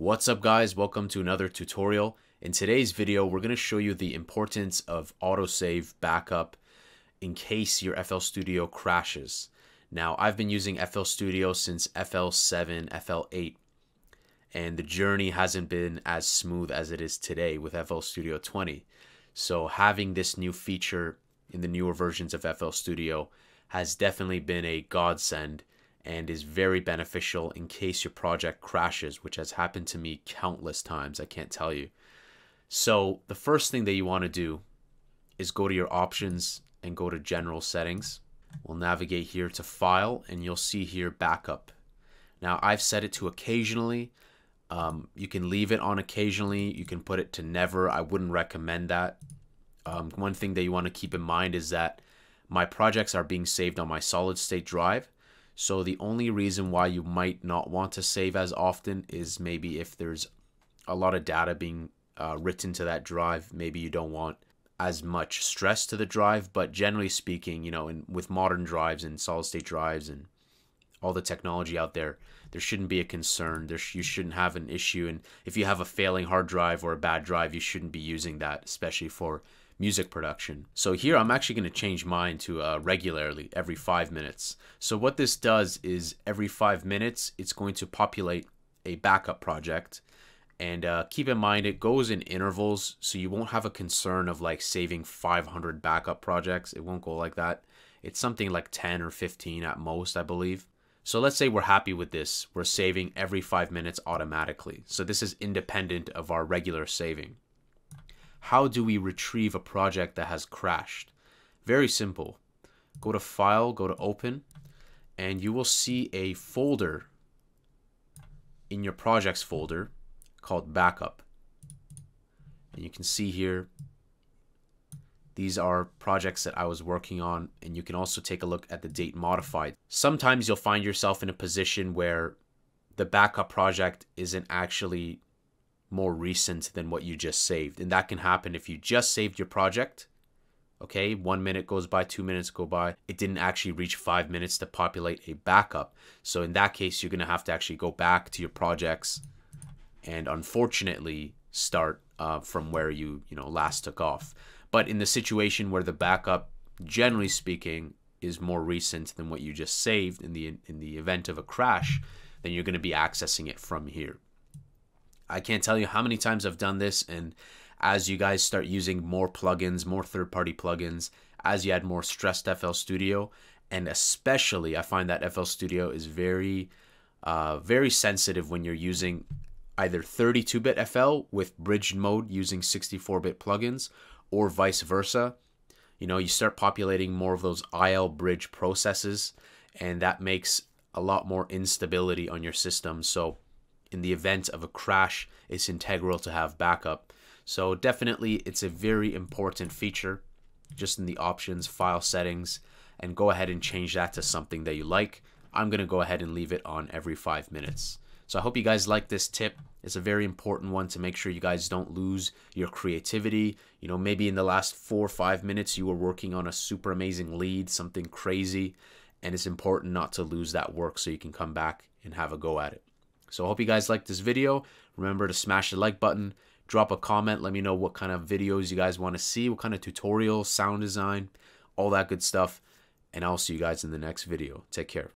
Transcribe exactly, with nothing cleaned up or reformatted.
What's up guys, welcome to another tutorial. In today's video, we're going to show you the importance of autosave backup in case your F L Studio crashes. Now, I've been using F L Studio since F L seven, F L eight, and the journey hasn't been as smooth as it is today with F L Studio twenty. So having this new feature in the newer versions of F L Studio has definitely been a godsend and is very beneficial in case your project crashes, which has happened to me countless times, I can't tell you. So the first thing that you want to do is go to your options and go to general settings. We'll navigate here to file and you'll see here backup. Now I've set it to occasionally. Um, you can leave it on occasionally. You can put it to never. I wouldn't recommend that. Um, one thing that you want to keep in mind is that my projects are being saved on my solid state drive. So the only reason why you might not want to save as often is maybe if there's a lot of data being uh, written to that drive, maybe you don't want as much stress to the drive. But generally speaking, you know, in, with modern drives and solid state drives and all the technology out there, there shouldn't be a concern. There sh you shouldn't have an issue. And if you have a failing hard drive or a bad drive, you shouldn't be using that, especially for music production. So here I'm actually going to change mine to uh, regularly every five minutes. So what this does is every five minutes, it's going to populate a backup project. And uh, keep in mind, it goes in intervals. So you won't have a concern of like saving five hundred backup projects. It won't go like that. It's something like ten or fifteen at most, I believe. So let's say we're happy with this. We're saving every five minutes automatically. So this is independent of our regular saving. How do we retrieve a project that has crashed? Very simple. Go to File, go to Open, and you will see a folder in your Projects folder called Backup. And you can see here, these are projects that I was working on, and you can also take a look at the date modified. Sometimes you'll find yourself in a position where the backup project isn't actually more recent than what you just saved. And that can happen if you just saved your project. Okay, one minute goes by, two minutes go by. It didn't actually reach five minutes to populate a backup. So in that case, you're gonna have to actually go back to your projects and unfortunately start uh, from where you, you know, last took off. But in the situation where the backup, generally speaking, is more recent than what you just saved in the, in the event of a crash, then you're gonna be accessing it from here. I can't tell you how many times I've done this, and as you guys start using more plugins, more third-party plugins, as you add more stress to F L Studio, and especially I find that F L Studio is very, uh, very sensitive when you're using either thirty-two bit F L with bridged mode using sixty-four bit plugins, or vice versa. You know, you start populating more of those I L bridge processes, and that makes a lot more instability on your system. So in the event of a crash, it's integral to have backup. So definitely it's a very important feature. Just in the options, file settings, and go ahead and change that to something that you like. I'm gonna go ahead and leave it on every five minutes. So I hope you guys like this tip. It's a very important one to make sure you guys don't lose your creativity. You know, maybe in the last four or five minutes, you were working on a super amazing lead, something crazy, and it's important not to lose that work so you can come back and have a go at it. So I hope you guys liked this video. Remember to smash the like button, drop a comment, let me know what kind of videos you guys want to see, what kind of tutorials, sound design, all that good stuff. And I'll see you guys in the next video. Take care.